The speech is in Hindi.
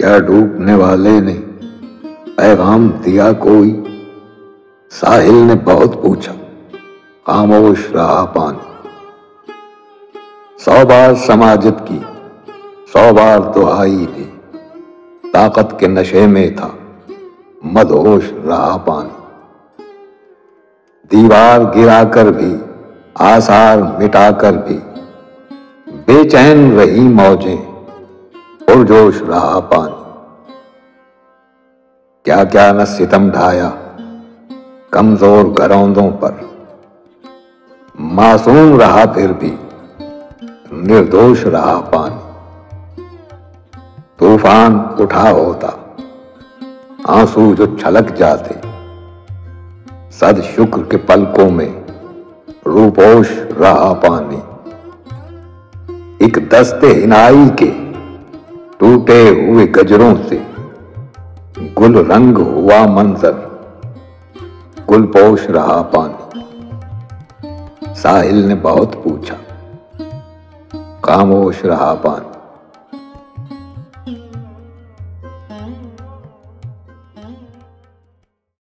क्या डूबने वाले ने पैगाम दिया कोई। साहिल ने बहुत पूछा, खामोश रहा पानी। 100 बार समाजत की, 100 बार दुहाई दी। ताकत के नशे में था, मदहोश रहा पानी। दीवार गिराकर भी, आसार मिटाकर भी, बेचैन रही मौजें, पुरजोश रहा पानी। क्या क्या न सितम ढाया कमजोर घरौंदों पर, मासूम रहा फिर भी, निर्दोष रहा पानी। तूफान उठा होता, आंसू जो छलक जाते, सद शुक्र के पलकों में रूपोश रहा पानी। एक दस्ते हिनाई के टूटे हुए गजरों से गुल रंग हुआ मंजर, गुलपोश रहा पानी। साहिल ने बहुत पूछा, खामोश रहा पानी।